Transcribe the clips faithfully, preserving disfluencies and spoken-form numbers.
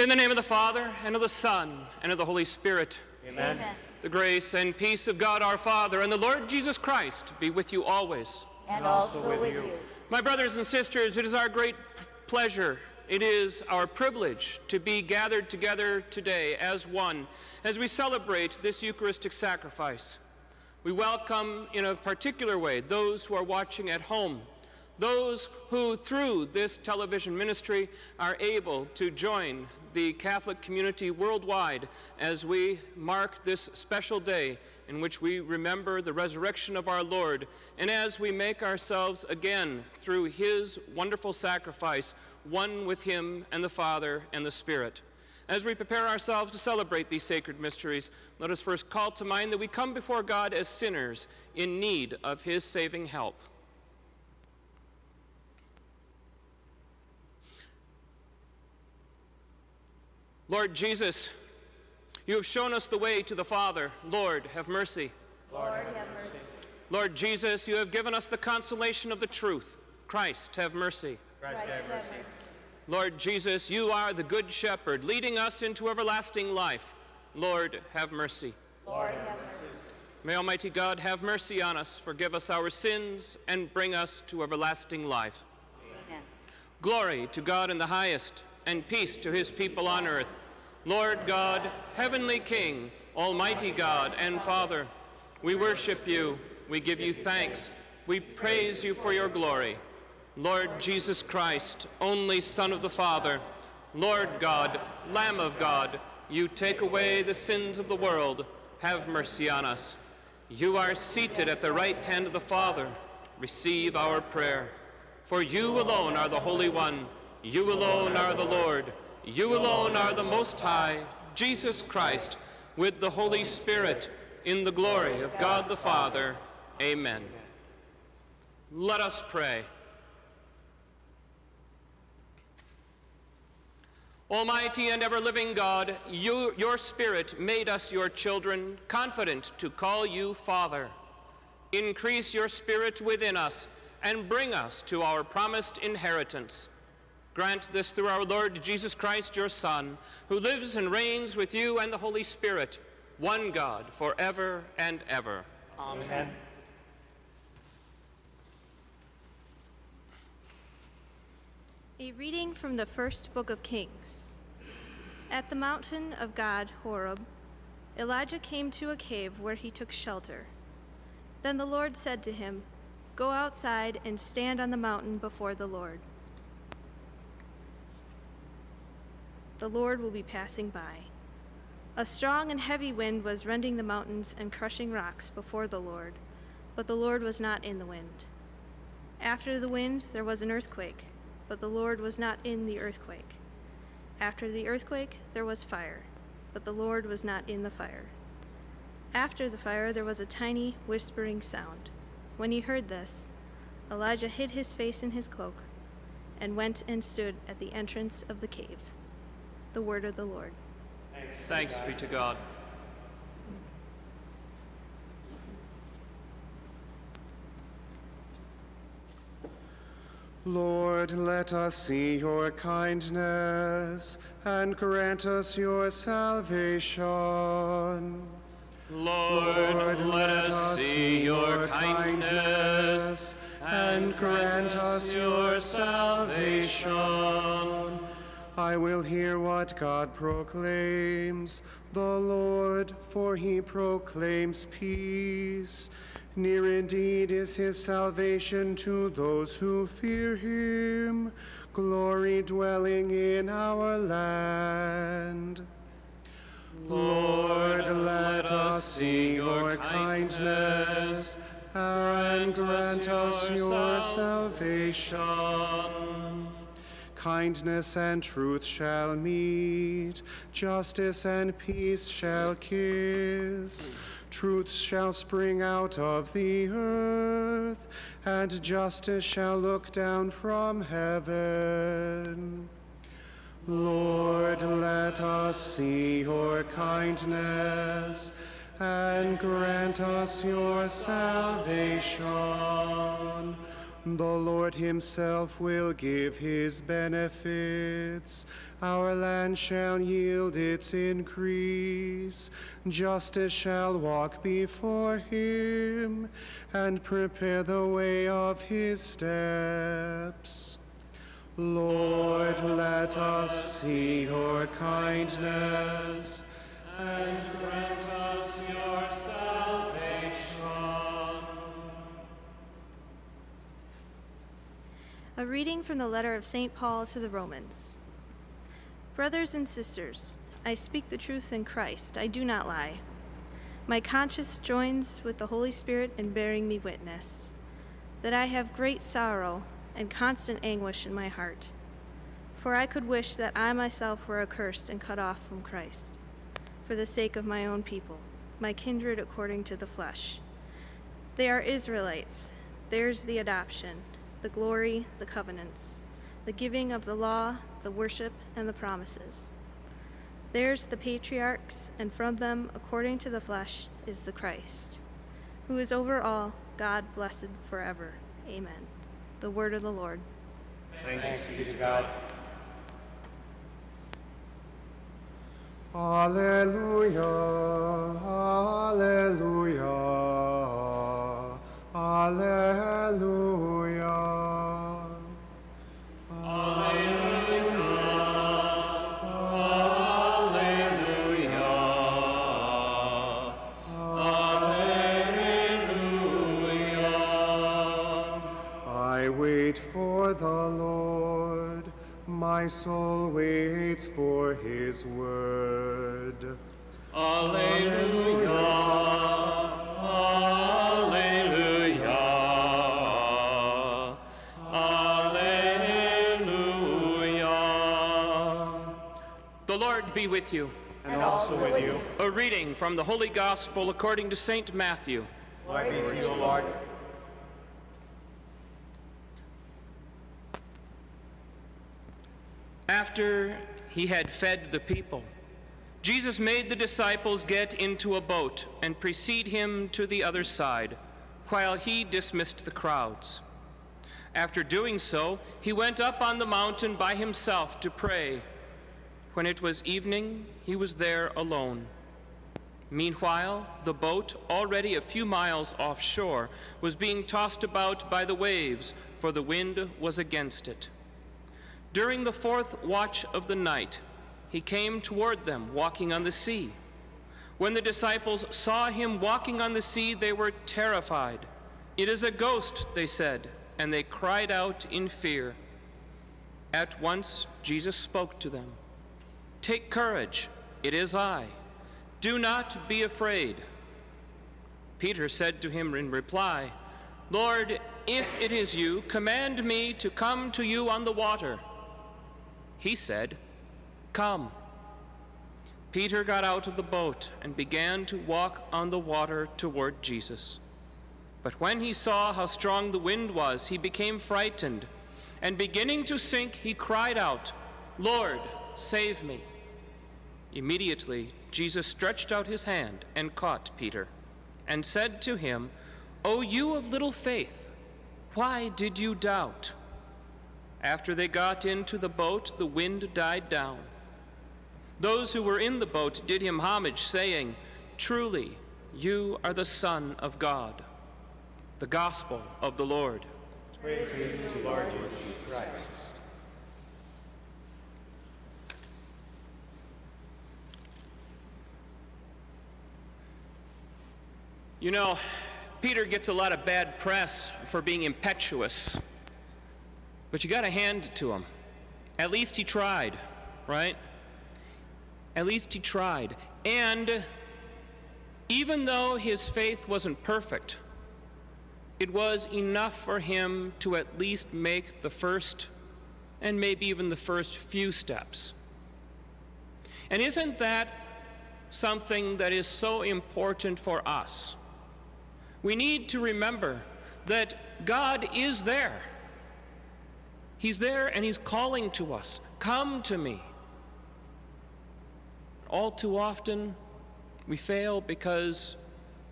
In the name of the Father, and of the Son, and of the Holy Spirit. Amen. Amen. The grace and peace of God our Father and the Lord Jesus Christ be with you always. And, and also with, with you. you. My brothers and sisters, it is our great pleasure, it is our privilege to be gathered together today as one, as we celebrate this Eucharistic sacrifice. We welcome in a particular way those who are watching at home, those who through this television ministry are able to join the Catholic community worldwide as we mark this special day in which we remember the resurrection of our Lord, and as we make ourselves again through his wonderful sacrifice one with him and the Father and the Spirit. As we prepare ourselves to celebrate these sacred mysteries, let us first call to mind that we come before God as sinners in need of his saving help. Lord Jesus, you have shown us the way to the Father. Lord, have mercy. Lord, have mercy. Lord Jesus, you have given us the consolation of the truth. Christ, have mercy. Christ, have mercy. Lord Jesus, you are the good shepherd, leading us into everlasting life. Lord, have mercy. Lord, have mercy. May Almighty God have mercy on us, forgive us our sins, and bring us to everlasting life. Amen. Glory to God in the highest, and peace to his people on earth. Lord God, heavenly King, almighty God and Father, we worship you, we give you thanks, we praise you for your glory. Lord Jesus Christ, only Son of the Father, Lord God, Lamb of God, you take away the sins of the world, have mercy on us. You are seated at the right hand of the Father, receive our prayer. For you alone are the Holy One, you alone are the Lord, you alone are the Most High, Jesus Christ, with the Holy Spirit, in the glory of God the Father. Amen. Let us pray. Almighty and ever-living God, you, your Spirit made us your children, confident to call you Father. Increase your Spirit within us and bring us to our promised inheritance. Grant this through our Lord Jesus Christ, your Son, who lives and reigns with you and the Holy Spirit, one God, forever and ever. Amen. Amen. A reading from the first book of Kings. At the mountain of God, Horeb, Elijah came to a cave where he took shelter. Then the Lord said to him, "Go outside and stand on the mountain before the Lord. The Lord will be passing by." A strong and heavy wind was rending the mountains and crushing rocks before the Lord, but the Lord was not in the wind. After the wind, there was an earthquake, but the Lord was not in the earthquake. After the earthquake, there was fire, but the Lord was not in the fire. After the fire, there was a tiny, whispering sound. When he heard this, Elijah hid his face in his cloak and went and stood at the entrance of the cave. The word of the Lord. Thanks be to God. Lord, let us see your kindness and grant us your salvation. Lord, let us see your kindness and grant us your salvation. I will hear what God proclaims, the Lord, for he proclaims peace. Near indeed is his salvation to those who fear him, glory dwelling in our land. Lord, let us see your kindness and grant us your salvation. Kindness and truth shall meet, justice and peace shall kiss. Truth shall spring out of the earth, and justice shall look down from heaven. Lord, let us see your kindness, and grant us your salvation. The Lord himself will give his benefits. Our land shall yield its increase. Justice shall walk before him and prepare the way of his steps. Lord, let us see your kindness and grant us your salvation. A reading from the letter of Saint Paul to the Romans. Brothers and sisters, I speak the truth in Christ, I do not lie. My conscience joins with the Holy Spirit in bearing me witness, that I have great sorrow and constant anguish in my heart. For I could wish that I myself were accursed and cut off from Christ, for the sake of my own people, my kindred according to the flesh. They are Israelites, theirs the adoption, the glory, the covenants, the giving of the law, the worship, and the promises. Theirs the patriarchs, and from them, according to the flesh, is the Christ, who is over all, God blessed forever. Amen. The word of the Lord. Thanks be to God. Alleluia, alleluia, alleluia. Alleluia. The Lord, my soul waits for his word. Alleluia, alleluia, alleluia. The Lord be with you. And also with you. A reading from the Holy Gospel according to Saint Matthew. Glory be to you, O Lord. After he had fed the people, Jesus made the disciples get into a boat and precede him to the other side, while he dismissed the crowds. After doing so, he went up on the mountain by himself to pray. When it was evening, he was there alone. Meanwhile, the boat, already a few miles offshore, was being tossed about by the waves, for the wind was against it. During the fourth watch of the night, he came toward them walking on the sea. When the disciples saw him walking on the sea, they were terrified. "It is a ghost," they said, and they cried out in fear. At once Jesus spoke to them. "Take courage, it is I. Do not be afraid." Peter said to him in reply, "Lord, if it is you, command me to come to you on the water." He said, "Come." Peter got out of the boat and began to walk on the water toward Jesus. But when he saw how strong the wind was, he became frightened, and beginning to sink, he cried out, "Lord, save me." Immediately, Jesus stretched out his hand and caught Peter, and said to him, "O you of little faith, why did you doubt?" After they got into the boat, the wind died down. Those who were in the boat did him homage, saying, "Truly, you are the Son of God." The Gospel of the Lord. Praise, Praise to you, Lord Jesus Christ. You know, Peter gets a lot of bad press for being impetuous. But you gotta hand it to him. At least he tried, right? At least he tried. And even though his faith wasn't perfect, it was enough for him to at least make the first, and maybe even the first few steps. And isn't that something that is so important for us? We need to remember that God is there. He's there and he's calling to us, "Come to me." All too often, we fail because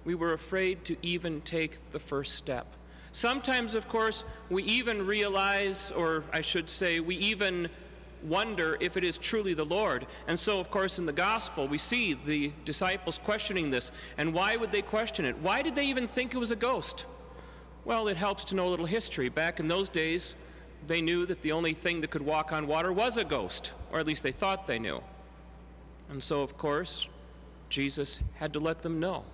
we were afraid to even take the first step. Sometimes, of course, we even realize, or I should say, we even wonder if it is truly the Lord. And so, of course, in the Gospel, we see the disciples questioning this. And why would they question it? Why did they even think it was a ghost? Well, it helps to know a little history. Back in those days, they knew that the only thing that could walk on water was a ghost, or at least they thought they knew. And so, of course, Jesus had to let them know,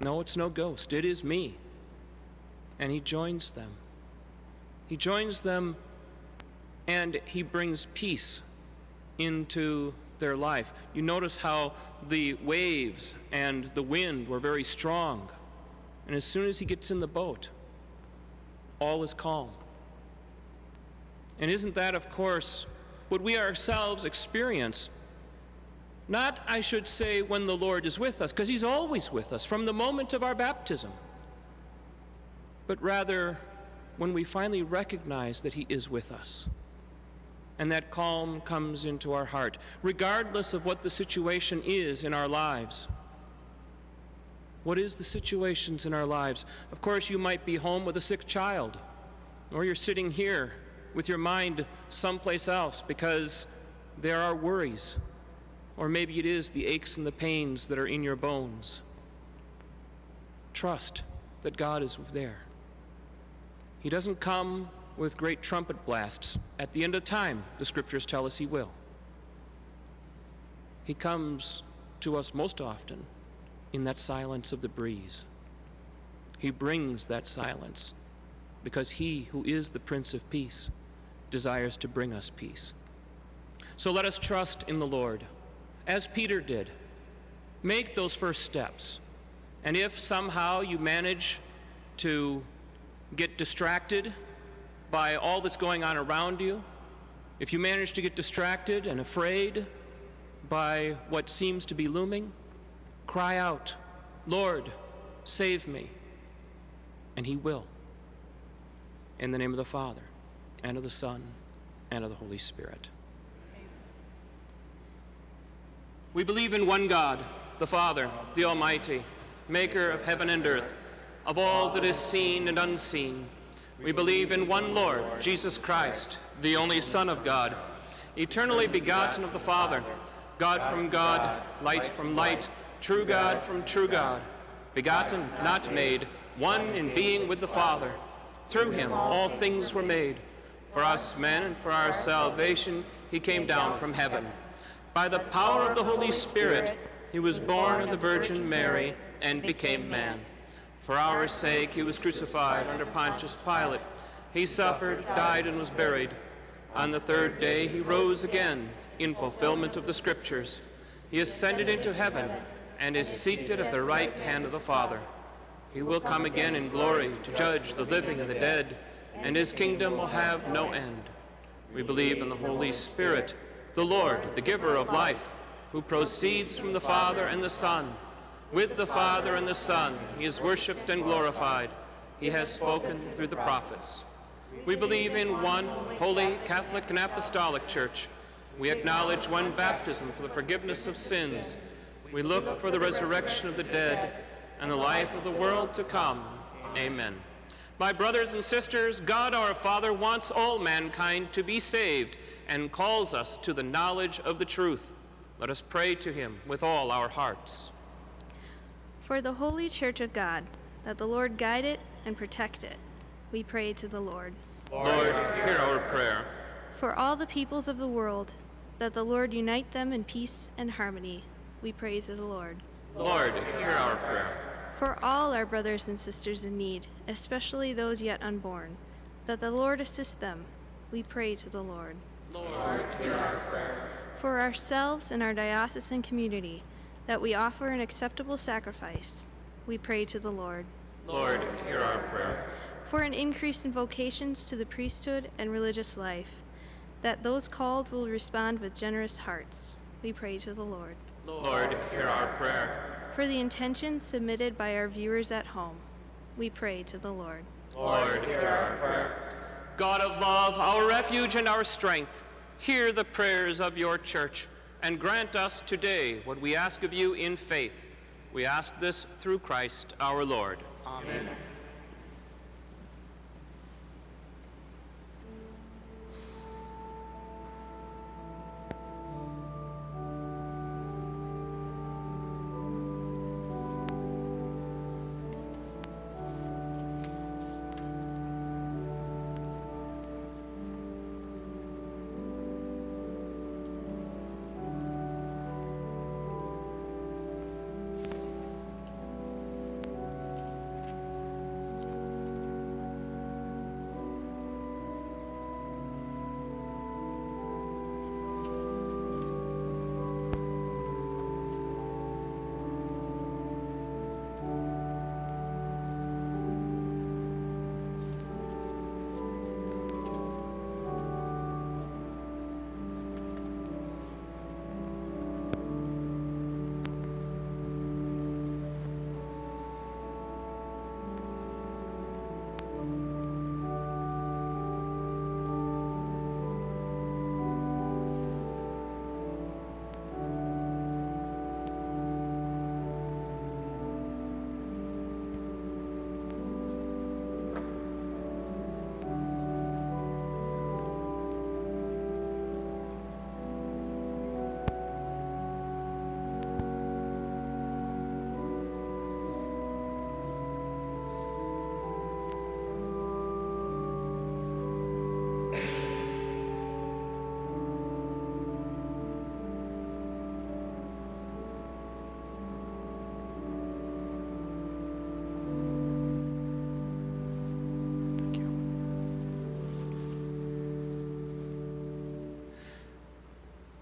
no, it's no ghost, it is me. And he joins them. He joins them, and he brings peace into their life. You notice how the waves and the wind were very strong. And as soon as he gets in the boat, all is calm. And isn't that, of course, what we ourselves experience? Not, I should say, when the Lord is with us, because he's always with us from the moment of our baptism, but rather when we finally recognize that he is with us. And that calm comes into our heart, regardless of what the situation is in our lives. What is the situations in our lives? Of course, you might be home with a sick child, or you're sitting here with your mind someplace else because there are worries, or maybe it is the aches and the pains that are in your bones. Trust that God is there. He doesn't come with great trumpet blasts. At the end of time, the scriptures tell us he will. He comes to us most often in that silence of the breeze. He brings that silence because he who is the Prince of Peace desires to bring us peace. So let us trust in the Lord, as Peter did. Make those first steps. And if somehow you manage to get distracted by all that's going on around you, if you manage to get distracted and afraid by what seems to be looming, cry out, Lord, save me. And he will. In the name of the Father, and of the Son, and of the Holy Spirit. We believe in one God, the Father, the Almighty, maker of heaven and earth, of all that is seen and unseen. We believe in one Lord, Jesus Christ, the only Son of God, eternally begotten of the Father, God from God, light from light, true God from true God, begotten, not made, one in being with the Father. Through him all things were made. For us men and for our salvation, he came down from heaven. By the power of the Holy Spirit, he was born of the Virgin Mary and became man. For our sake, he was crucified under Pontius Pilate. He suffered, died, and was buried. On the third day, he rose again in fulfillment of the scriptures. He ascended into heaven and is seated at the right hand of the Father. He will come again in glory to judge the living and the dead, and his kingdom will have no end. We believe in the Holy Spirit, the Lord, the giver of life, who proceeds from the Father and the Son. With the Father and the Son, he is worshipped and glorified. He has spoken through the prophets. We believe in one holy, Catholic, and apostolic church. We acknowledge one baptism for the forgiveness of sins. We look for the resurrection of the dead and the life of the world to come. Amen. My brothers and sisters, God our Father wants all mankind to be saved and calls us to the knowledge of the truth. Let us pray to him with all our hearts. For the Holy Church of God, that the Lord guide it and protect it, we pray to the Lord. Lord, hear our prayer. For all the peoples of the world, that the Lord unite them in peace and harmony, we pray to the Lord. Lord, hear our prayer. For all our brothers and sisters in need, especially those yet unborn, that the Lord assist them, we pray to the Lord. Lord, hear our prayer. For ourselves and our diocesan community, that we offer an acceptable sacrifice, we pray to the Lord. Lord, hear our prayer. For an increase in vocations to the priesthood and religious life, that those called will respond with generous hearts, we pray to the Lord. Lord, hear our prayer. For the intentions submitted by our viewers at home, we pray to the Lord. Lord, hear our prayer. God of love, our refuge and our strength, hear the prayers of your church and grant us today what we ask of you in faith. We ask this through Christ our Lord. Amen.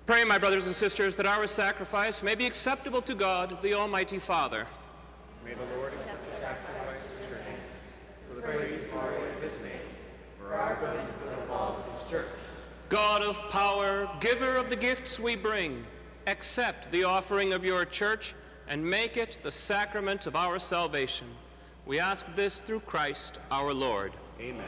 Pray, my brothers and sisters, that our sacrifice may be acceptable to God, the Almighty Father. May the Lord accept the sacrifice at your hands, for the praise and glory of his name, for our good and for the law of his church. God of power, giver of the gifts we bring, accept the offering of your church and make it the sacrament of our salvation. We ask this through Christ our Lord. Amen.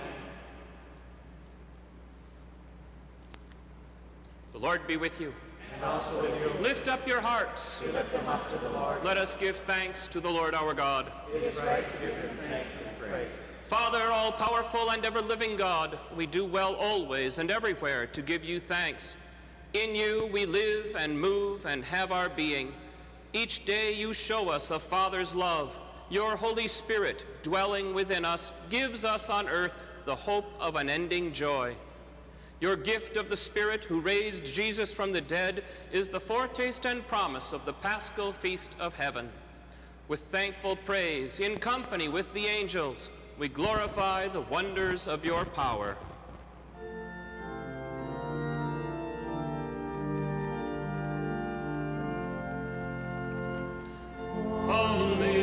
The Lord be with you. And also with you. Lift up your hearts. We lift them up to the Lord. Let us give thanks to the Lord our God. It is right to give him thanks and praise. Father, all-powerful and ever-living God, we do well always and everywhere to give you thanks. In you we live and move and have our being. Each day you show us a Father's love. Your Holy Spirit, dwelling within us, gives us on earth the hope of unending joy. Your gift of the Spirit who raised Jesus from the dead is the foretaste and promise of the Paschal Feast of Heaven. With thankful praise, in company with the angels, we glorify the wonders of your power. Holy, holy.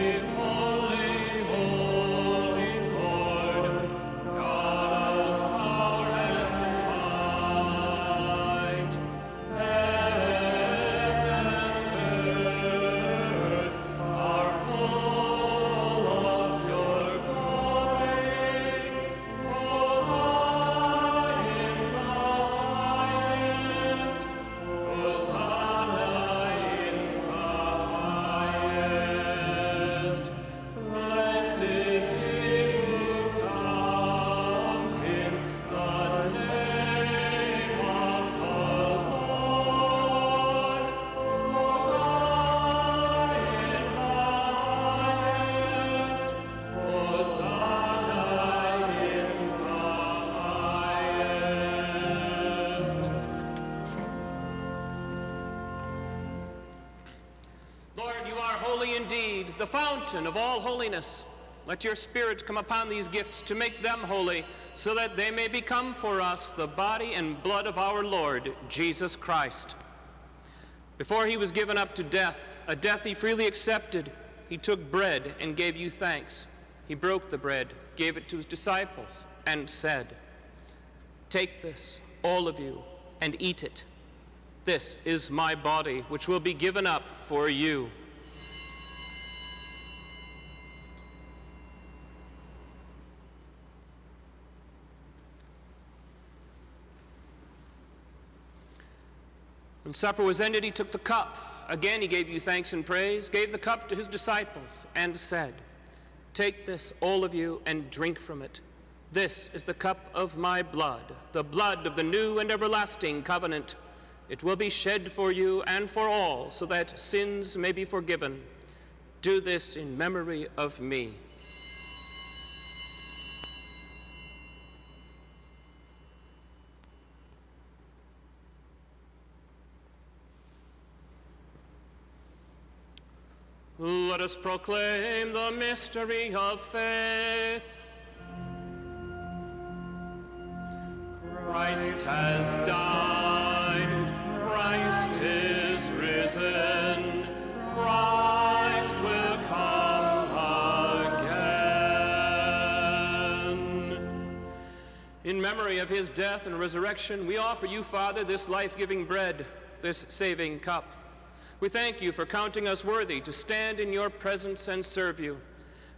The fountain of all holiness. Let your Spirit come upon these gifts to make them holy, so that they may become for us the body and blood of our Lord, Jesus Christ. Before he was given up to death, a death he freely accepted, he took bread and gave you thanks. He broke the bread, gave it to his disciples, and said, "Take this, all of you, and eat it. This is my body, which will be given up for you." When supper was ended, he took the cup. Again, he gave you thanks and praise, gave the cup to his disciples, and said, "Take this, all of you, and drink from it. This is the cup of my blood, the blood of the new and everlasting covenant. It will be shed for you and for all, so that sins may be forgiven. Do this in memory of me." Let us proclaim the mystery of faith. Christ has died. Christ is risen. Christ will come again. In memory of his death and resurrection, we offer you, Father, this life-giving bread, this saving cup. We thank you for counting us worthy to stand in your presence and serve you.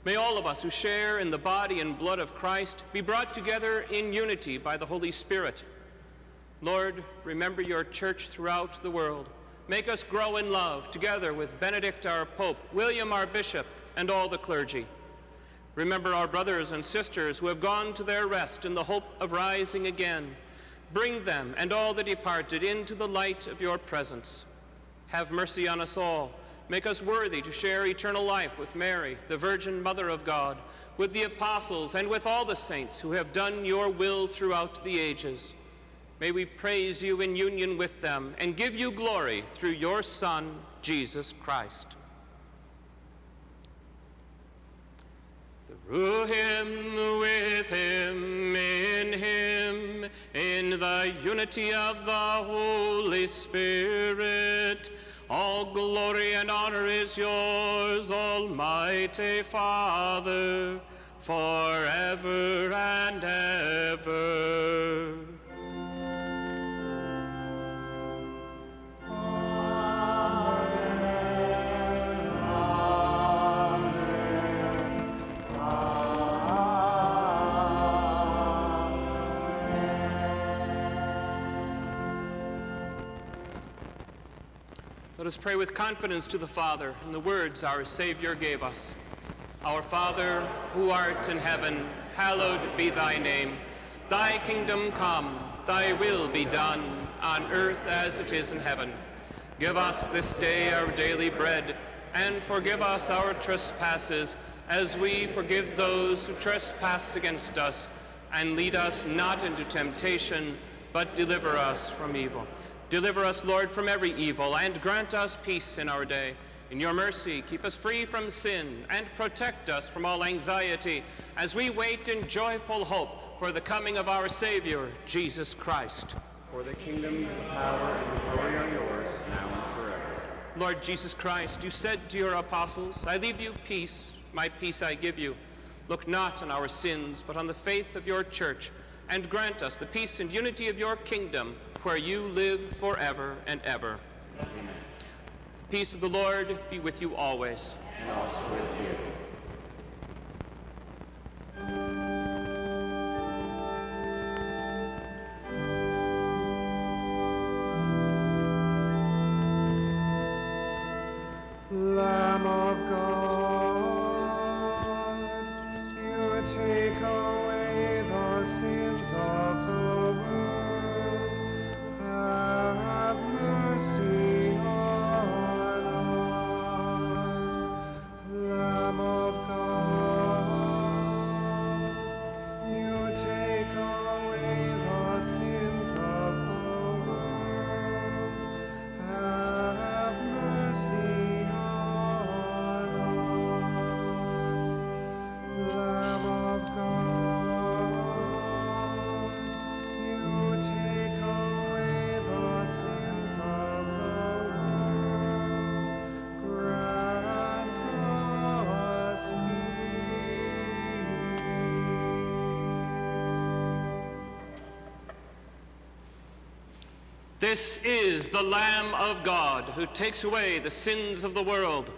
May all of us who share in the body and blood of Christ be brought together in unity by the Holy Spirit. Lord, remember your church throughout the world. Make us grow in love together with Benedict our Pope, William our Bishop, and all the clergy. Remember our brothers and sisters who have gone to their rest in the hope of rising again. Bring them and all the departed into the light of your presence. Have mercy on us all. Make us worthy to share eternal life with Mary, the Virgin Mother of God, with the apostles, and with all the saints who have done your will throughout the ages. May we praise you in union with them and give you glory through your Son, Jesus Christ. Through him, with him, in him, in the the unity of the Holy Spirit. All glory and honor is yours, Almighty Father, forever and ever. Let us pray with confidence to the Father in the words our Savior gave us. Our Father, who art in heaven, hallowed be thy name. Thy kingdom come, thy will be done, on earth as it is in heaven. Give us this day our daily bread, and forgive us our trespasses, as we forgive those who trespass against us. And lead us not into temptation, but deliver us from evil. Deliver us, Lord, from every evil, and grant us peace in our day. In your mercy, keep us free from sin, and protect us from all anxiety, as we wait in joyful hope for the coming of our Savior, Jesus Christ. For the kingdom, the power, and the glory are yours, now and forever. Lord Jesus Christ, you said to your apostles, I leave you peace, my peace I give you. Look not on our sins, but on the faith of your church, and grant us the peace and unity of your kingdom, where you live forever and ever. Amen. The peace of the Lord be with you always. And also with you. Lamb of God, you take away the sins of the This is the Lamb of God who takes away the sins of the world.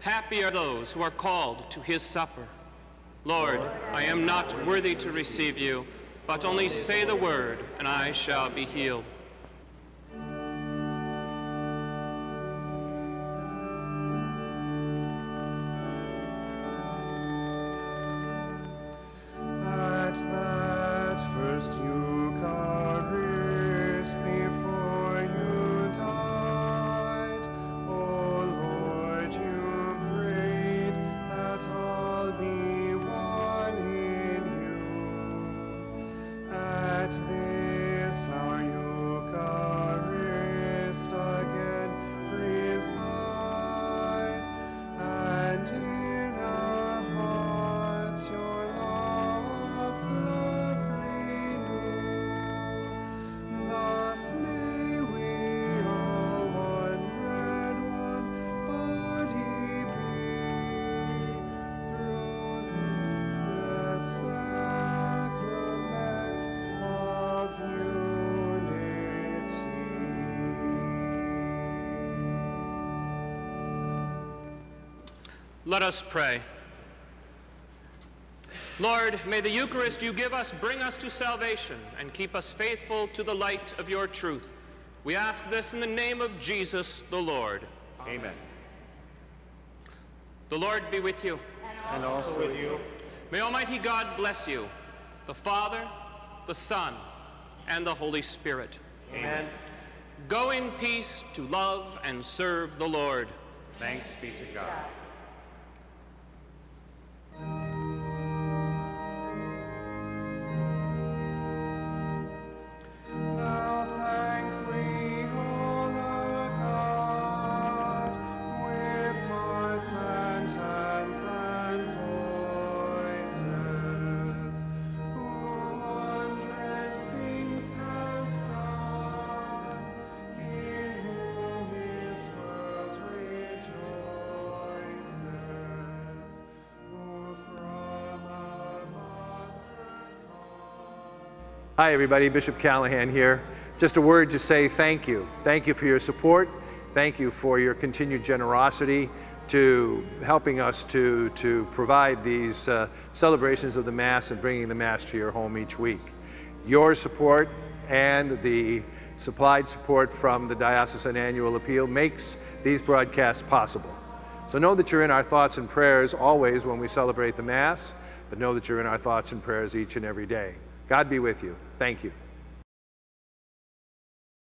Happy are those who are called to his supper. Lord, I am not worthy to receive you, but only say the word, and I shall be healed. At that first Eucharist, let us pray. Lord, may the Eucharist you give us bring us to salvation and keep us faithful to the light of your truth. We ask this in the name of Jesus the Lord. Amen. Amen. The Lord be with you. And also, and also with you. May Almighty God bless you, the Father, the Son, and the Holy Spirit. Amen. Go in peace to love and serve the Lord. Thanks be to God. Hi everybody, Bishop Callahan here. Just a word to say thank you. Thank you for your support. Thank you for your continued generosity to helping us to, to provide these uh, celebrations of the Mass and bringing the Mass to your home each week. Your support and the supplied support from the Diocesan Annual Appeal makes these broadcasts possible. So know that you're in our thoughts and prayers always when we celebrate the Mass, but know that you're in our thoughts and prayers each and every day. God be with you. Thank you.